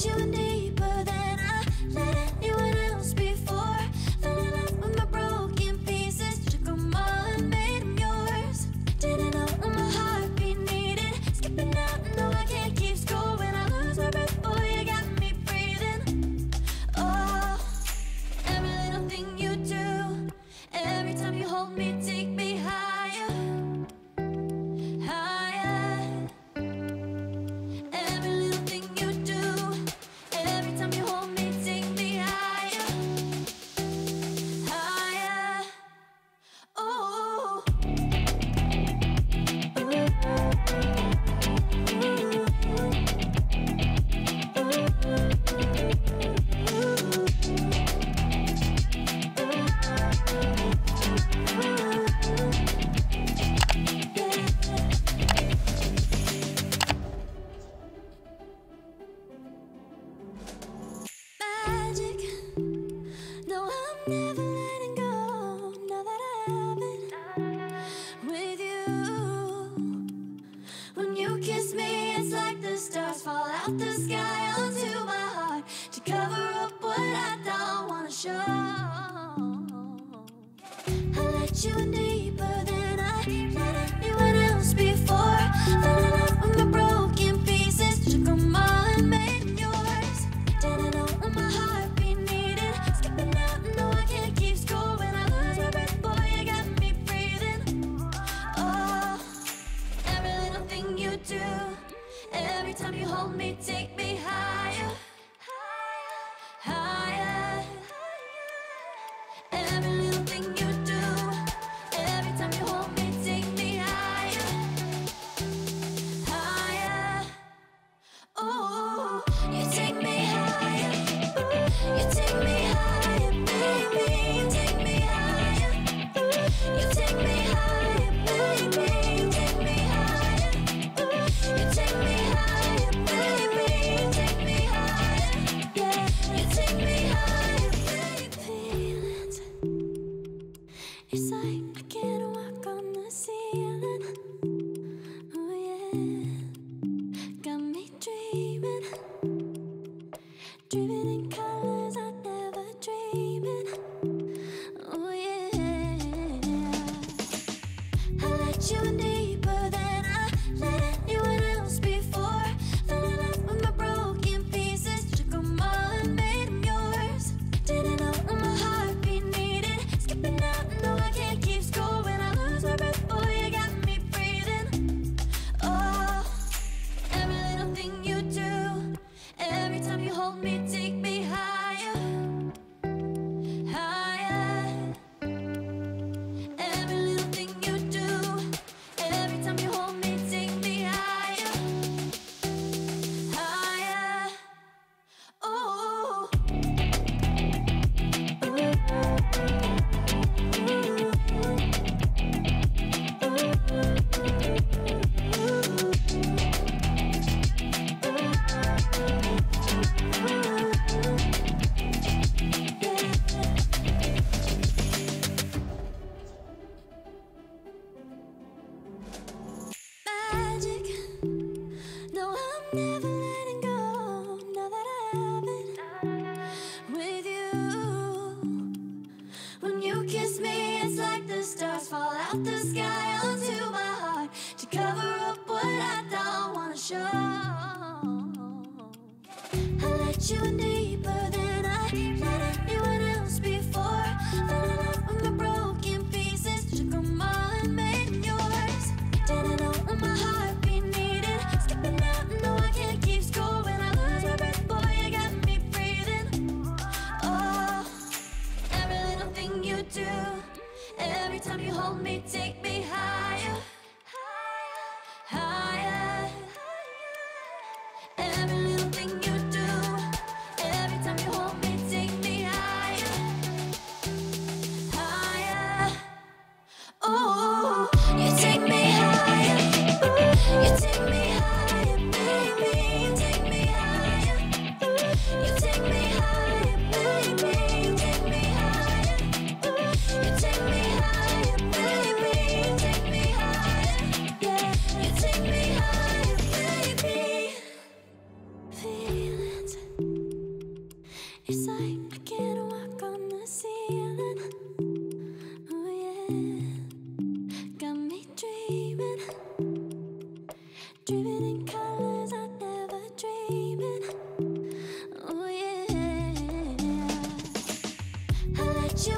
Every little thing you do, Every little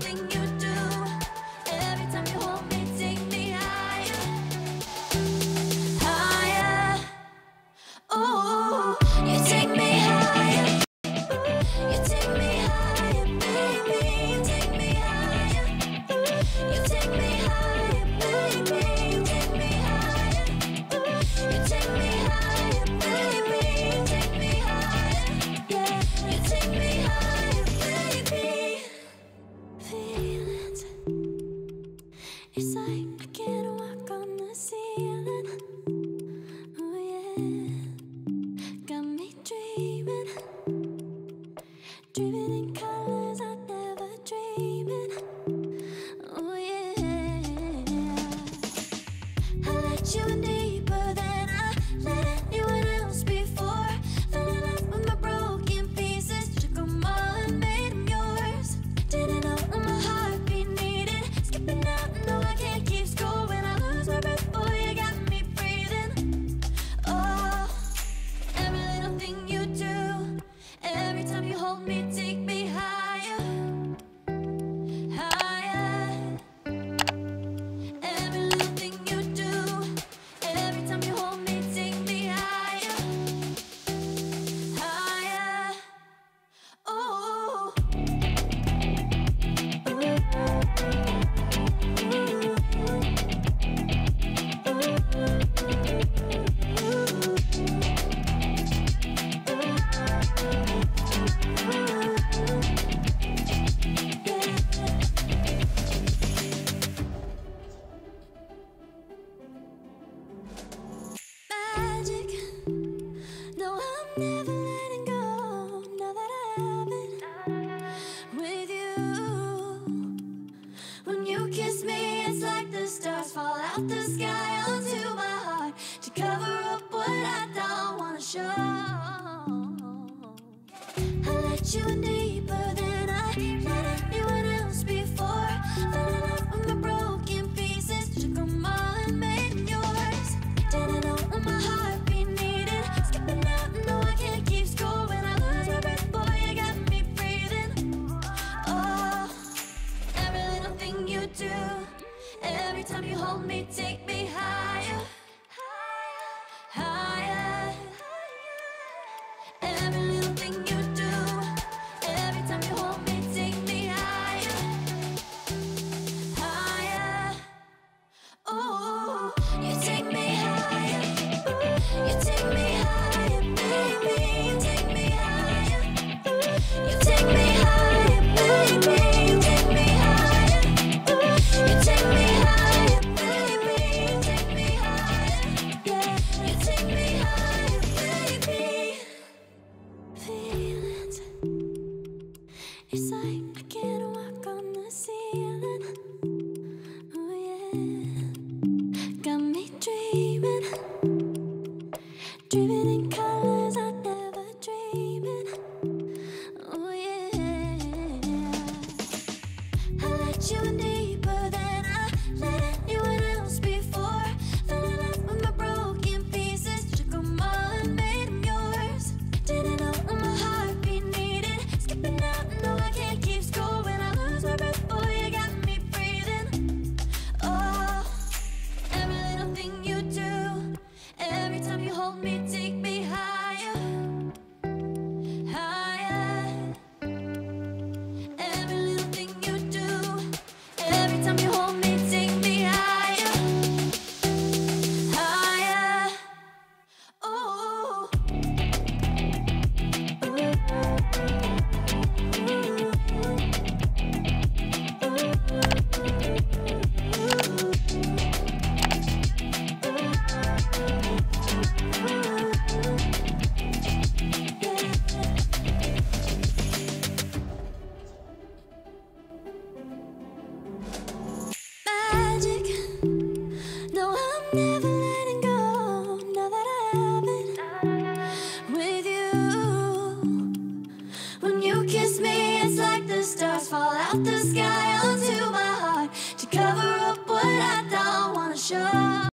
thing you do, every time hold me, take me higher, higher. Every little thing you do, every time you hold me, take me higher, higher. Oh. You were deeper than anyone else before. Fell in love with my broken pieces, took them all and made yours. Didn't know what my heart be needing, skipping out, no I can't keep score. When I lose my breath, boy, you got me breathing. Oh, every little thing you do, every time you hold me, take me higher, higher, higher. Every little thing you out the sky onto my heart to cover up what I don't wanna show.